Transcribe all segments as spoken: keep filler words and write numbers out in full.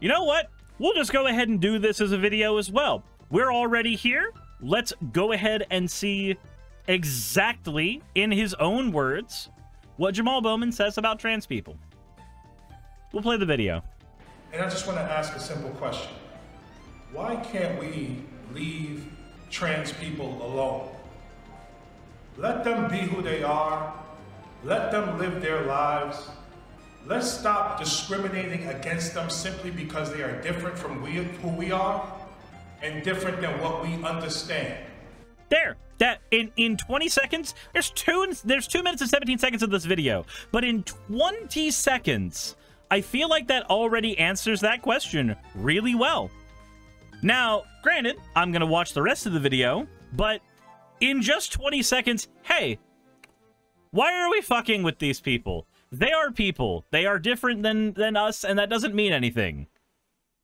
you know what? We'll just go ahead and do this as a video as well. We're already here. Let's go ahead and see exactly, in his own words, what Jamaal Bowman says about trans people. We'll play the video. And I just want to ask a simple question. Why can't we leave trans people alone? Let them be who they are. Let them live their lives. Let's stop discriminating against them simply because they are different from we, who we are and different than what we understand. There. That in, in twenty seconds, there's two, there's two minutes and seventeen seconds of this video. But in twenty seconds, I feel like that already answers that question really well. Now, granted, I'm going to watch the rest of the video, but in just twenty seconds, hey, why are we fucking with these people? They are people. They are different than, than us, and that doesn't mean anything.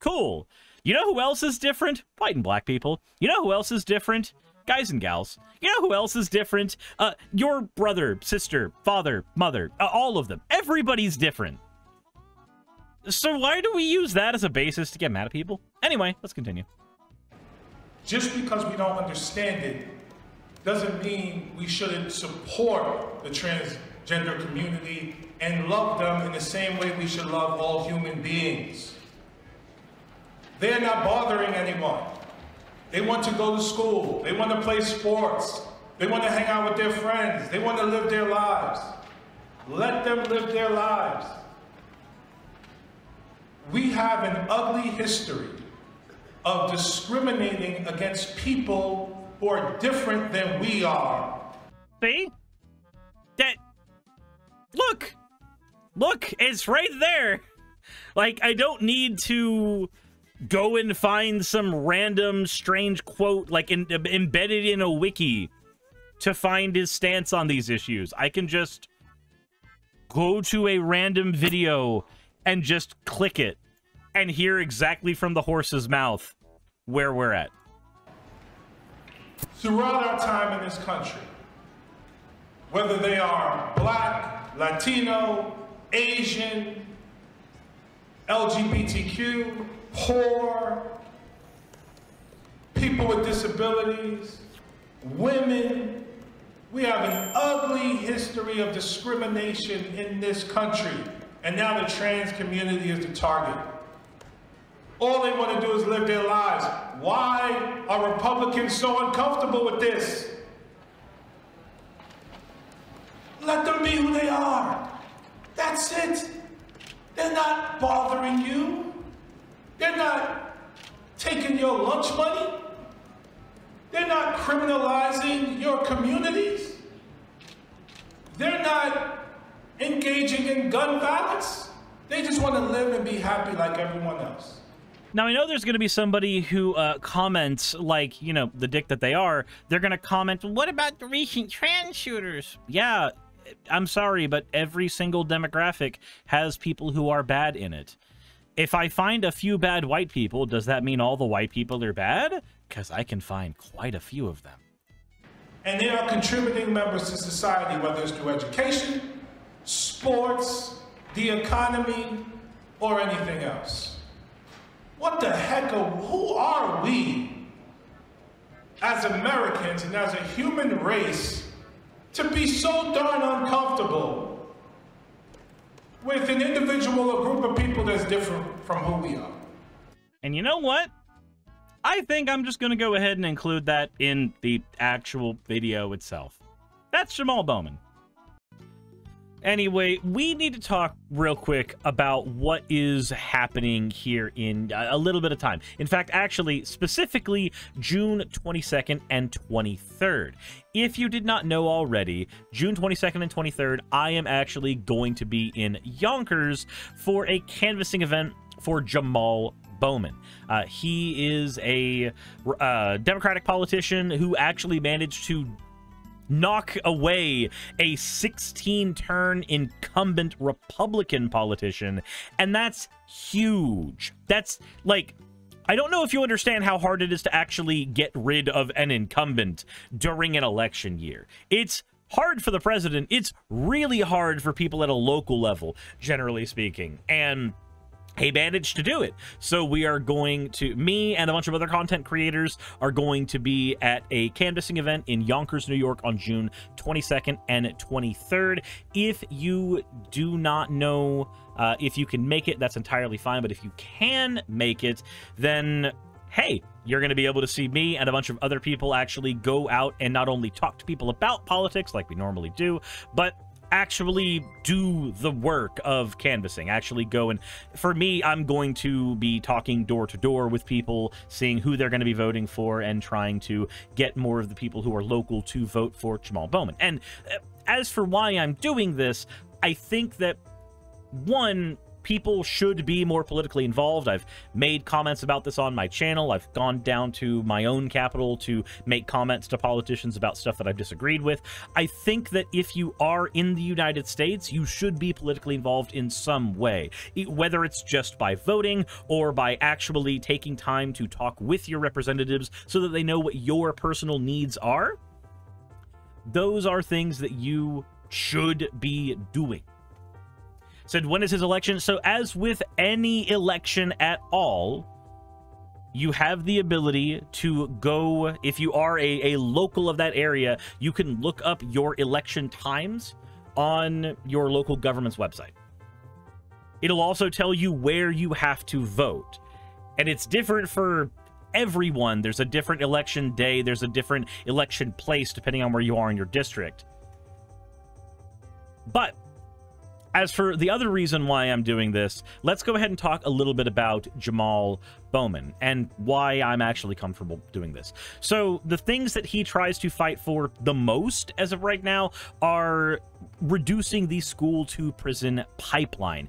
Cool. You know who else is different? White and black people. You know who else is different? Guys and gals. You know who else is different? Uh, your brother, sister, father, mother, uh, all of them. Everybody's different. So why do we use that as a basis to get mad at people? Anyway, let's continue. Just because we don't understand it doesn't mean we shouldn't support the transgender community and love them in the same way we should love all human beings. They're not bothering anyone. They want to go to school. They want to play sports. They want to hang out with their friends. They want to live their lives. Let them live their lives. We have an ugly history of discriminating against people who are different than we are. See? That... Look! Look, it's right there! Like, I don't need to go and find some random strange quote, like, in, embedded in a wiki to find his stance on these issues. I can just go to a random video and just click it and hear exactly from the horse's mouth where we're at. Throughout our time in this country, whether they are black, Latino, Asian, L G B T Q, poor, people with disabilities, women, we have an ugly history of discrimination in this country. And now the trans community is the target. All they want to do is live their lives. Why are Republicans so uncomfortable with this? Let them be who they are. That's it. They're not bothering you. They're not taking your lunch money. They're not criminalizing your communities. They're not engaging in gun violence. They just want to live and be happy like everyone else. Now, I know there's going to be somebody who uh, comments, like, you know, the dick that they are. They're going to comment, what about the recent trans shooters? Yeah, I'm sorry, but every single demographic has people who are bad in it. If I find a few bad white people, does that mean all the white people are bad? Because I can find quite a few of them. And they are contributing members to society, whether it's through education, sports, the economy, or anything else. What the heck are, who are we as Americans and as a human race to be so darn uncomfortable with an individual or group of people that's different from who we are? And you know what? I think I'm just going to go ahead and include that in the actual video itself. That's Jamaal Bowman. Anyway, we need to talk real quick about what is happening here in a little bit of time. In fact, actually, specifically June twenty-second and twenty-third. If you did not know already, June twenty-second and twenty-third, I am actually going to be in Yonkers for a canvassing event for Jamaal Bowman. Uh, he is a uh, Democratic politician who actually managed to knock away a sixteen-turn incumbent Republican politician, and that's huge. That's, like, I don't know if you understand how hard it is to actually get rid of an incumbent during an election year. It's hard for the president. It's really hard for people at a local level, generally speaking, and he managed to do it. So we are going to, me and a bunch of other content creators are going to be at a canvassing event in Yonkers, New York on June twenty-second and twenty-third. If you do not know uh, if you can make it, that's entirely fine. But if you can make it, then hey, you're going to be able to see me and a bunch of other people actually go out and not only talk to people about politics like we normally do, but actually do the work of canvassing, actually go. And for me, I'm going to be talking door to door with people, seeing who they're going to be voting for and trying to get more of the people who are local to vote for Jamaal Bowman. And as for why I'm doing this, I think that, one, people should be more politically involved. I've made comments about this on my channel. I've gone down to my own capital to make comments to politicians about stuff that I've disagreed with. I think that if you are in the United States, you should be politically involved in some way, whether it's just by voting or by actually taking time to talk with your representatives so that they know what your personal needs are. Those are things that you should be doing. Said, when is his election? So as with any election at all, you have the ability to go, if you are a, a local of that area, you can look up your election times on your local government's website. It'll also tell you where you have to vote. And it's different for everyone. There's a different election day. There's a different election place, depending on where you are in your district. But as for the other reason why I'm doing this, let's go ahead and talk a little bit about Jamaal Bowman and why I'm actually comfortable doing this. So the things that he tries to fight for the most as of right now are reducing the school to prison pipeline.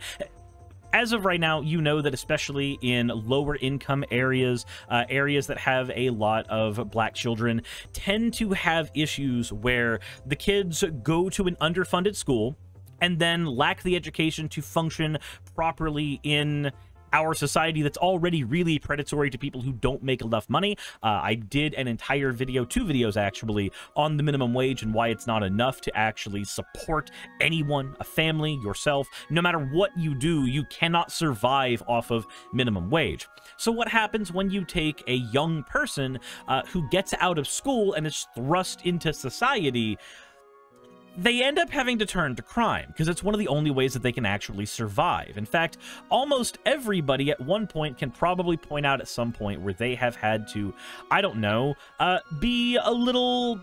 As of right now, you know that especially in lower income areas, uh, areas that have a lot of black children tend to have issues where the kids go to an underfunded school and then lack the education to function properly in our society that's already really predatory to people who don't make enough money. Uh, I did an entire video, two videos actually, on the minimum wage and why it's not enough to actually support anyone, a family, yourself. No matter what you do, you cannot survive off of minimum wage. So what happens when you take a young person uh, who gets out of school and is thrust into society? They end up having to turn to crime because it's one of the only ways that they can actually survive. In fact, almost everybody at one point can probably point out at some point where they have had to, I don't know, uh, be a little...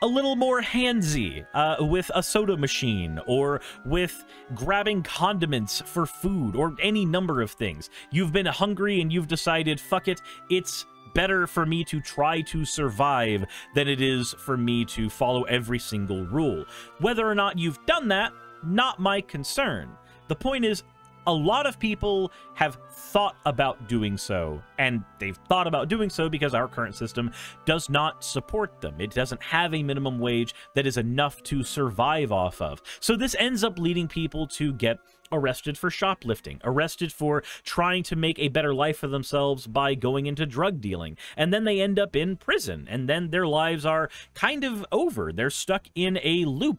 a little more handsy uh, with a soda machine or with grabbing condiments for food or any number of things. You've been hungry and you've decided, fuck it, it's better for me to try to survive than it is for me to follow every single rule. Whether or not you've done that, not my concern. The point is, a lot of people have thought about doing so, and they've thought about doing so because our current system does not support them. It doesn't have a minimum wage that is enough to survive off of. So this ends up leading people to get arrested for shoplifting, arrested for trying to make a better life for themselves by going into drug dealing, and then they end up in prison, and then their lives are kind of over. They're stuck in a loop.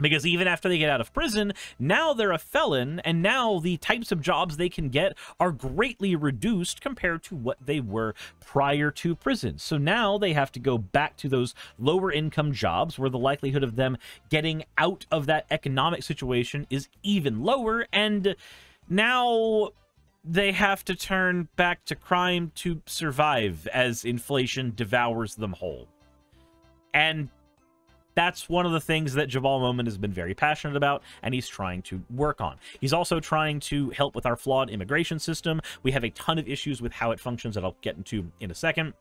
Because even after they get out of prison, now they're a felon, and now the types of jobs they can get are greatly reduced compared to what they were prior to prison. So now they have to go back to those lower income jobs where the likelihood of them getting out of that economic situation is even lower, and now they have to turn back to crime to survive as inflation devours them whole. And that's one of the things that Jamaal Bowman has been very passionate about, and he's trying to work on. He's also trying to help with our flawed immigration system. We have a ton of issues with how it functions that I'll get into in a second.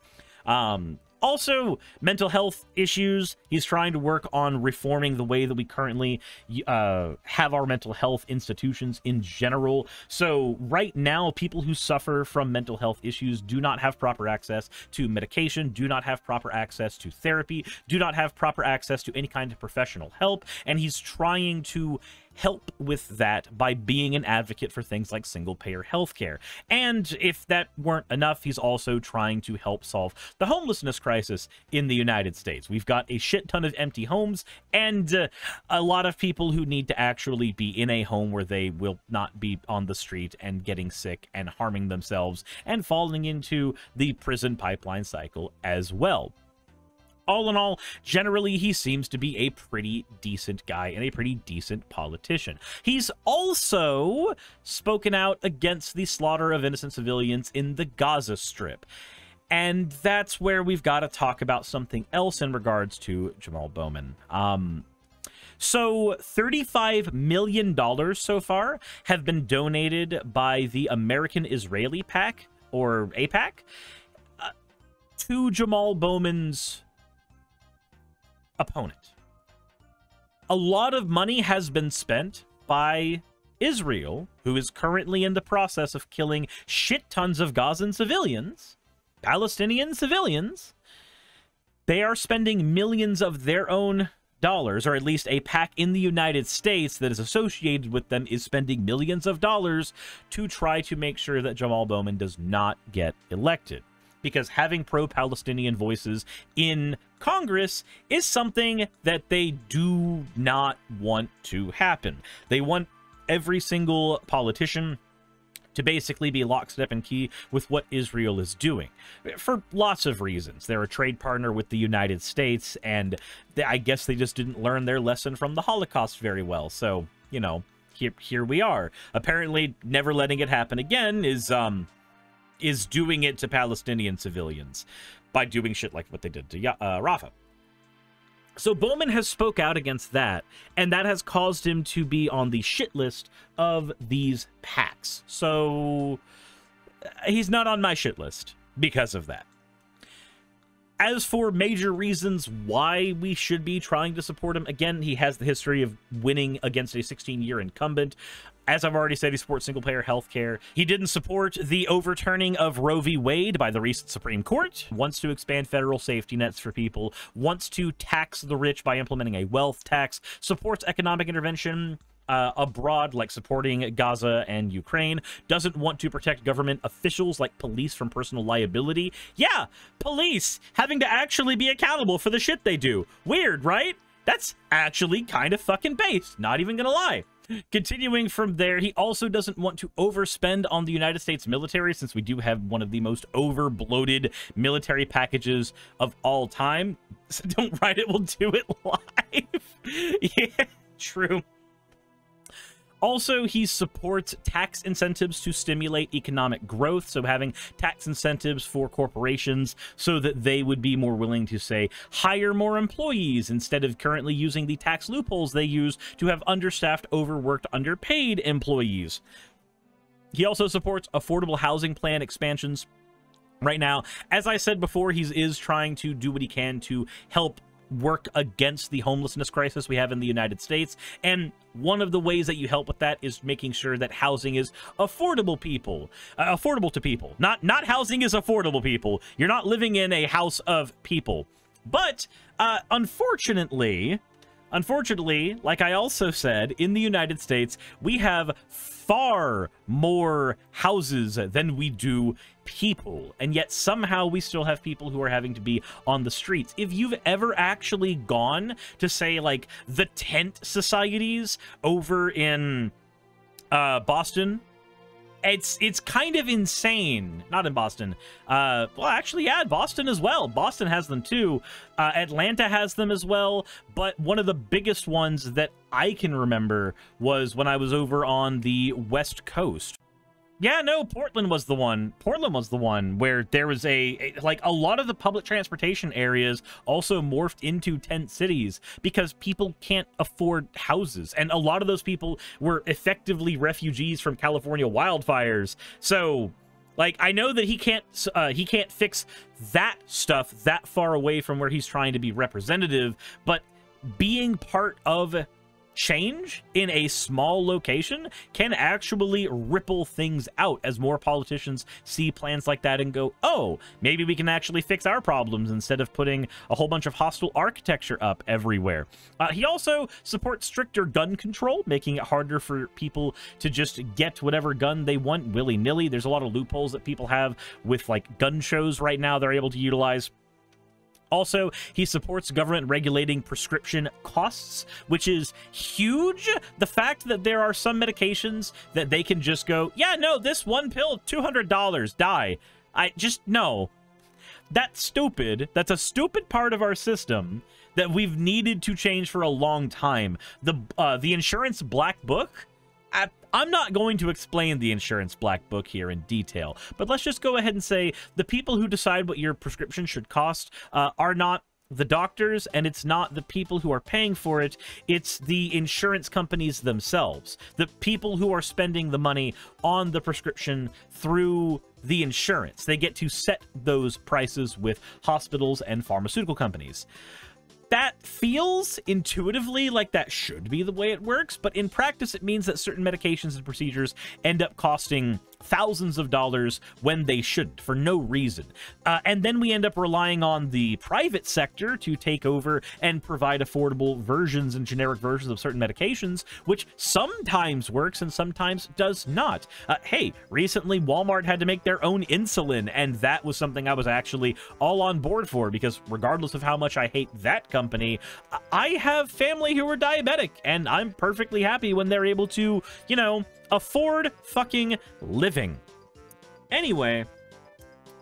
Um, also, mental health issues. He's trying to work on reforming the way that we currently uh, have our mental health institutions in general. So right now, people who suffer from mental health issues do not have proper access to medication, do not have proper access to therapy, do not have proper access to any kind of professional help. And he's trying to help with that by being an advocate for things like single-payer healthcare. And if that weren't enough, he's also trying to help solve the homelessness crisis in the United States. We've got a shit ton of empty homes and uh, a lot of people who need to actually be in a home where they will not be on the street and getting sick and harming themselves and falling into the prison pipeline cycle as well. All in all, generally, he seems to be a pretty decent guy and a pretty decent politician. He's also spoken out against the slaughter of innocent civilians in the Gaza Strip. And that's where we've got to talk about something else in regards to Jamaal Bowman. Um... So thirty-five million dollars so far have been donated by the American-Israeli PAC, or AIPAC, uh, to Jamaal Bowman's opponent. A lot of money has been spent by Israel, who is currently in the process of killing shit tons of Gazan civilians, Palestinian civilians. They are spending millions of their own dollars, or at least a PAC in the United States that is associated with them is spending millions of dollars to try to make sure that Jamaal Bowman does not get elected. Because having pro-Palestinian voices in Congress is something that they do not want to happen. They want every single politician to basically be lockstep and key with what Israel is doing, for lots of reasons. They're a trade partner with the United States, and they, I guess they just didn't learn their lesson from the Holocaust very well. So, you know, here, here we are. Apparently, never letting it happen again is, um, is doing it to Palestinian civilians by doing shit like what they did to uh, Rafah. So Bowman has spoke out against that, and that has caused him to be on the shit list of these PACs. So he's not on my shit list because of that. As for major reasons why we should be trying to support him, again, he has the history of winning against a sixteen-year incumbent. As I've already said, he supports single-payer healthcare. He didn't support the overturning of Roe v. Wade by the recent Supreme Court, wants to expand federal safety nets for people, wants to tax the rich by implementing a wealth tax, supports economic intervention uh, abroad, like supporting Gaza and Ukraine, doesn't want to protect government officials like police from personal liability. Yeah, police having to actually be accountable for the shit they do. Weird, right? That's actually kind of fucking based, not even gonna lie. Continuing from there, he also doesn't want to overspend on the United States military, since we do have one of the most over-bloated military packages of all time. So don't write it, we'll do it live. Yeah, true. Also, he supports tax incentives to stimulate economic growth, so having tax incentives for corporations so that they would be more willing to, say, hire more employees instead of currently using the tax loopholes they use to have understaffed, overworked, underpaid employees. He also supports affordable housing plan expansions right now. As I said before, he is trying to do what he can to help work against the homelessness crisis we have in the United States, and one of the ways that you help with that is making sure that housing is affordable people uh, affordable to people. Not not housing is affordable people. You're not living in a house of people. But uh unfortunately unfortunately like I also said, in the United States we have far more houses than we do people, and yet somehow we still have people who are having to be on the streets. If you've ever actually gone to, say, like the tent societies over in uh Boston, it's it's kind of insane. Not in Boston, uh well, actually, yeah, Boston as well. Boston has them too. uh Atlanta has them as well. But one of the biggest ones that I can remember was when I was over on the West Coast. Yeah, no, Portland was the one. Portland was the one where there was a, a, like, a lot of the public transportation areas also morphed into tent cities because people can't afford houses. And a lot of those people were effectively refugees from California wildfires. So, like, I know that he can't, uh, he can't fix that stuff that far away from where he's trying to be representative, but being part of change in a small location can actually ripple things out as more politicians see plans like that and go, oh, maybe we can actually fix our problems instead of putting a whole bunch of hostile architecture up everywhere. Uh, he also supports stricter gun control, making it harder for people to just get whatever gun they want willy-nilly. There's a lot of loopholes that people have with like gun shows right now they're able to utilize. Also, he supports government regulating prescription costs, which is huge. The fact that there are some medications that they can just go, yeah, no, this one pill, two hundred dollars, die. I just, no. That's stupid. That's a stupid part of our system that we've needed to change for a long time. The, uh, the insurance black book, I, I'm not going to explain the insurance black book here in detail, but let's just go ahead and say the people who decide what your prescription should cost uh, are not the doctors, and it's not the people who are paying for it. It's the insurance companies themselves, the people who are spending the money on the prescription through the insurance. They get to set those prices with hospitals and pharmaceutical companies. That feels intuitively like that should be the way it works, but in practice it means that certain medications and procedures end up costing thousands of dollars when they shouldn't, for no reason. Uh, and then we end up relying on the private sector to take over and provide affordable versions and generic versions of certain medications, which sometimes works and sometimes does not. Uh, hey, recently Walmart had to make their own insulin, and that was something I was actually all on board for, because regardless of how much I hate that company, Company. I have family who are diabetic, and I'm perfectly happy when they're able to, you know, afford fucking living. Anyway,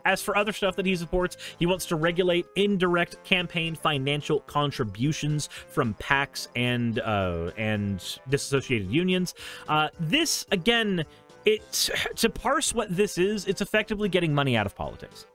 as for other stuff that he supports, he wants to regulate indirect campaign financial contributions from PACs and uh, and disassociated unions. Uh, this, again, it's to parse what this is. It's effectively getting money out of politics.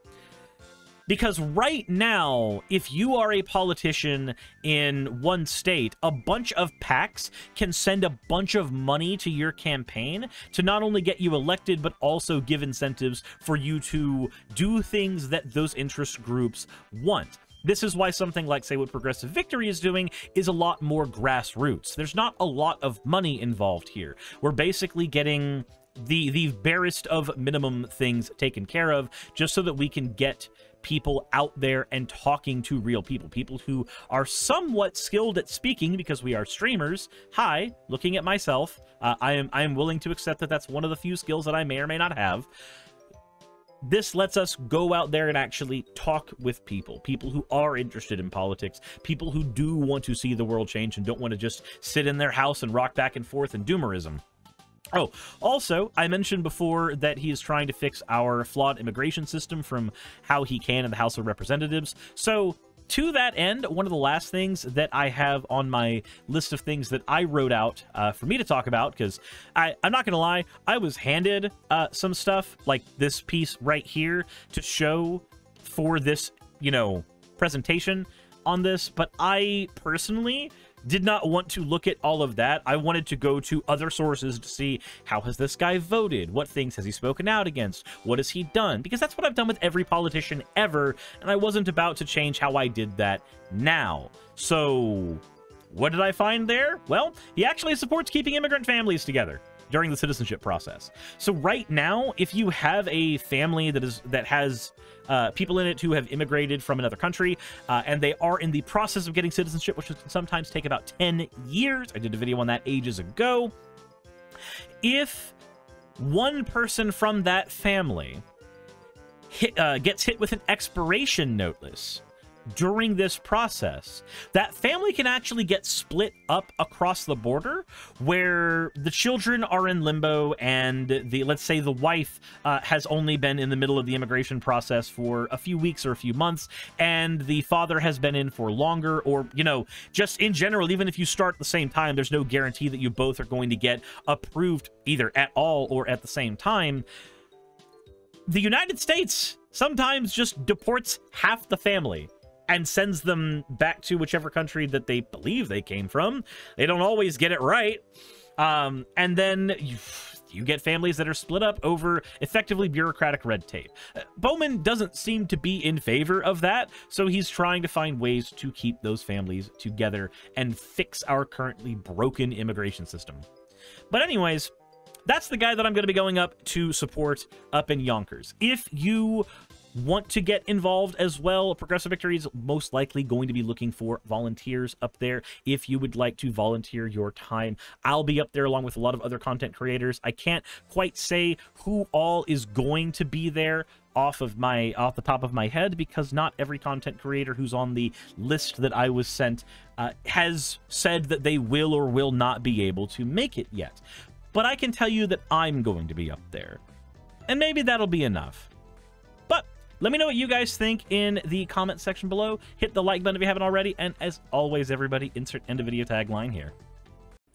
Because right now, if you are a politician in one state, a bunch of PACs can send a bunch of money to your campaign to not only get you elected, but also give incentives for you to do things that those interest groups want. This is why something like, say, what Progressive Victory is doing is a lot more grassroots. There's not a lot of money involved here. We're basically getting the, the barest of minimum things taken care of just so that we can get people out there and talking to real people, people who are somewhat skilled at speaking because we are streamers. Hi, looking at myself, uh, I am I am willing to accept that that's one of the few skills that I may or may not have. This lets us go out there and actually talk with people, people who are interested in politics, people who do want to see the world change and don't want to just sit in their house and rock back and forth in doomerism. Oh, also, I mentioned before that he is trying to fix our flawed immigration system from how he can in the House of Representatives. So, to that end, one of the last things that I have on my list of things that I wrote out uh, for me to talk about, because I'm not going to lie, I was handed uh, some stuff, like this piece right here, to show for this, you know, presentation on this, but I personally did not want to look at all of that. I wanted to go to other sources to see how has this guy voted? What things has he spoken out against? What has he done? Because that's what I've done with every politician ever, and I wasn't about to change how I did that now. So what did I find there? Well, he actually supports keeping immigrant families together during the citizenship process. So right now, if you have a family that is that has uh, people in it who have immigrated from another country, uh, and they are in the process of getting citizenship, which can sometimes take about ten years. I did a video on that ages ago. If one person from that family hit, uh, gets hit with an expiration notice during this process, that family can actually get split up across the border, where the children are in limbo and the, let's say, the wife uh, has only been in the middle of the immigration process for a few weeks or a few months, and the father has been in for longer, or, you know, just in general, even if you start at the same time, there's no guarantee that you both are going to get approved either at all or at the same time. The United States sometimes just deports half the family and sends them back to whichever country that they believe they came from. They don't always get it right. Um, and then You get families that are split up over effectively bureaucratic red tape. Uh, Bowman doesn't seem to be in favor of that, so he's trying to find ways to keep those families together and fix our currently broken immigration system. But anyways, that's the guy that I'm going to be going up to support up in Yonkers. If you want to get involved as well, Progressive Victory is most likely going to be looking for volunteers up there. If you would like to volunteer your time, I'll be up there along with a lot of other content creators. I can't quite say who all is going to be there off of my off the top of my head, because not every content creator who's on the list that I was sent uh, has said that they will or will not be able to make it yet. But I can tell you that I'm going to be up there, and maybe that'll be enough. Let me know what you guys think in the comment section below. Hit the like button if you haven't already. And as always, everybody, insert end of video tagline here.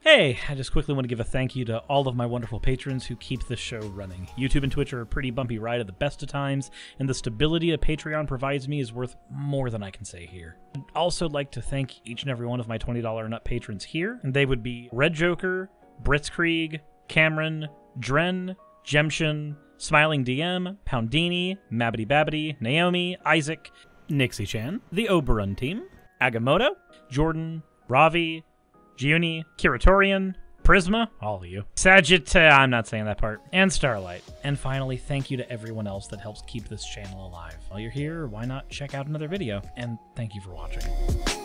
Hey, I just quickly want to give a thank you to all of my wonderful patrons who keep the show running. YouTube and Twitch are a pretty bumpy ride at the best of times, and the stability that Patreon provides me is worth more than I can say here. I'd also like to thank each and every one of my twenty dollar and up patrons here. And they would be Red Joker, Britzkrieg, Cameron, Dren, Jemshin, Smiling D M, Poundini, Mabbity Babbity, Naomi, Isaac, Nixie Chan, the Oberon team, Agamotto, Jordan, Ravi, Giuni, Kiratorian, Prisma, all of you, Sagitta, I'm not saying that part, and Starlight. And finally, thank you to everyone else that helps keep this channel alive. While you're here, why not check out another video? And thank you for watching.